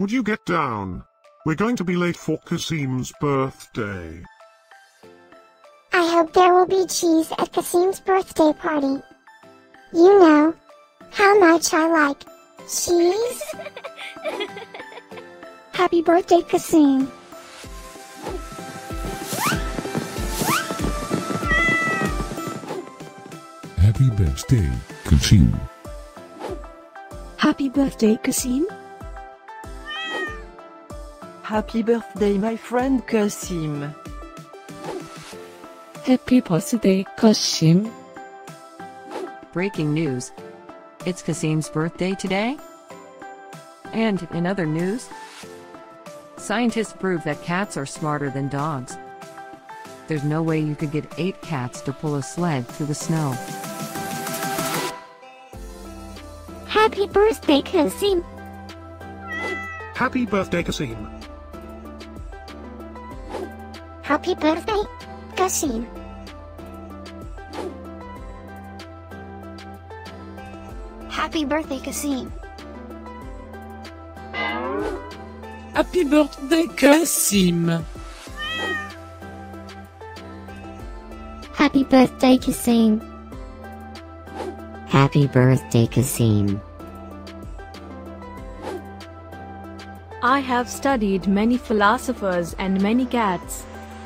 Would you get down? We're going to be late for Kasim's birthday. I hope there will be cheese at Kasim's birthday party. You know how much I like cheese. Happy birthday, Kasim. Happy birthday, Kasim. Happy birthday, Kasim. Happy birthday, my friend Kasim. Happy birthday, Kasim. Breaking news. It's Kasim's birthday today. And in other news, scientists prove that cats are smarter than dogs. There's no way you could get 8 cats to pull a sled through the snow. Happy birthday, Kasim. Happy birthday, Kasim. Happy birthday, Kasim. Happy birthday, Kasim. Happy birthday, Kasim. Happy birthday, Kasim. Happy birthday, Kasim. I have studied many philosophers and many cats.